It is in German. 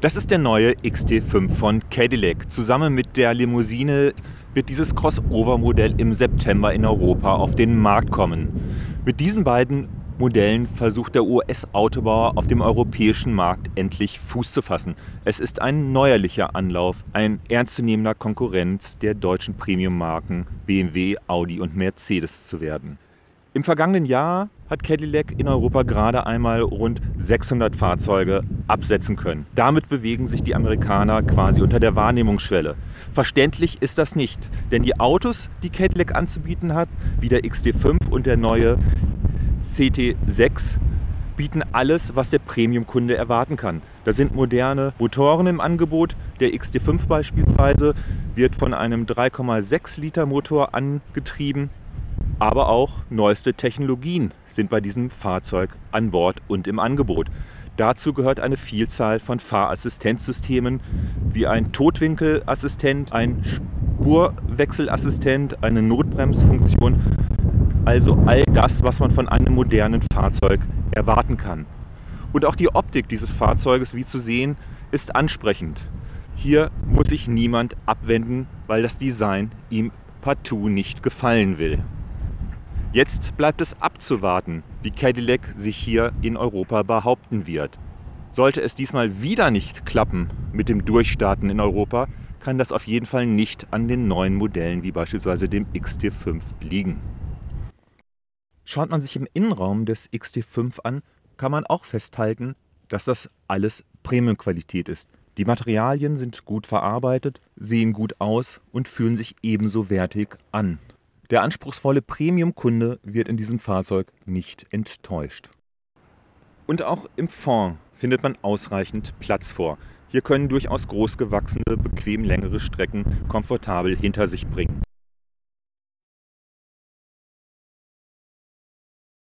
Das ist der neue XT5 von Cadillac. Zusammen mit der Limousine wird dieses Crossover-Modell im September in Europa auf den Markt kommen. Mit diesen beiden Modellen versucht der US-Autobauer auf dem europäischen Markt endlich Fuß zu fassen. Es ist ein neuerlicher Anlauf, ein ernstzunehmender Konkurrent der deutschen Premium-Marken BMW, Audi und Mercedes zu werden. Im vergangenen Jahr hat Cadillac in Europa gerade einmal rund 600 Fahrzeuge absetzen können. Damit bewegen sich die Amerikaner quasi unter der Wahrnehmungsschwelle. Verständlich ist das nicht, denn die Autos, die Cadillac anzubieten hat, wie der XT5 und der neue CT6, bieten alles, was der Premium-Kunde erwarten kann. Da sind moderne Motoren im Angebot. Der XT5 beispielsweise wird von einem 3,6 Liter Motor angetrieben. Aber auch neueste Technologien sind bei diesem Fahrzeug an Bord und im Angebot. Dazu gehört eine Vielzahl von Fahrassistenzsystemen wie ein Totwinkelassistent, ein Spurwechselassistent, eine Notbremsfunktion. Also all das, was man von einem modernen Fahrzeug erwarten kann. Und auch die Optik dieses Fahrzeuges, wie zu sehen, ist ansprechend. Hier muss sich niemand abwenden, weil das Design ihm partout nicht gefallen will. Jetzt bleibt es abzuwarten, wie Cadillac sich hier in Europa behaupten wird. Sollte es diesmal wieder nicht klappen mit dem Durchstarten in Europa, kann das auf jeden Fall nicht an den neuen Modellen wie beispielsweise dem XT5 liegen. Schaut man sich im Innenraum des XT5 an, kann man auch festhalten, dass das alles Premium-Qualität ist. Die Materialien sind gut verarbeitet, sehen gut aus und fühlen sich ebenso wertig an. Der anspruchsvolle Premium-Kunde wird in diesem Fahrzeug nicht enttäuscht. Und auch im Fond findet man ausreichend Platz vor. Hier können durchaus großgewachsene, bequem längere Strecken komfortabel hinter sich bringen.